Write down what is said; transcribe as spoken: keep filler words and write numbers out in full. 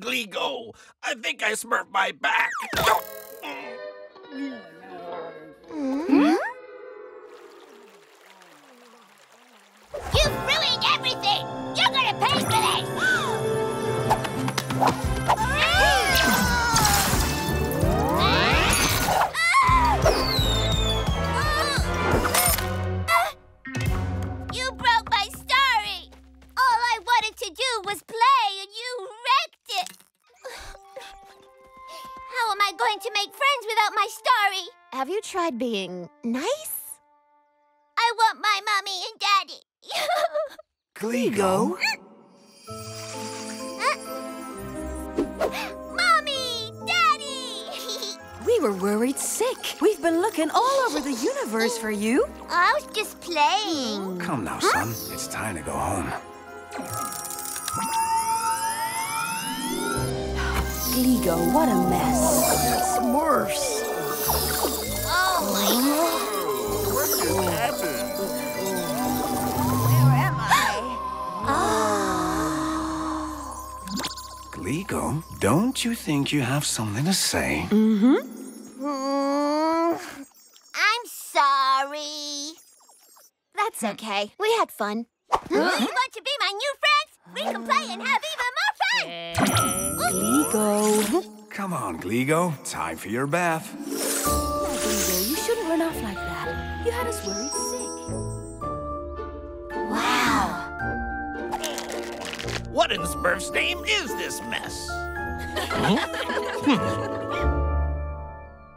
Gleego, I think I smurfed my back. Hmm? You've ruined everything. You're gonna pay for this. You broke my story. All I wanted to do was play, and you wrecked it. How am I going to make friends without my story? Have you tried being nice? I want my mommy and daddy. Gleego? uh. Mommy! Daddy! We were worried sick. We've been looking all over the universe for you. I was just playing. Come now, son. Huh? It's time to go home. Gleego, what a mess. It's worse. Oh, my God. What just happened? Where am I? Ah. Gleego, don't you think you have something to say? Mm-hmm. Mm, I'm sorry. That's okay. We had fun. You want to be my new friends? We can play and have even more fun! Gleego! Come on, Gleego. Time for your bath. No, Gleego, you shouldn't run off like that. You had us worried sick. Wow! What in Smurf's name is this mess? Huh?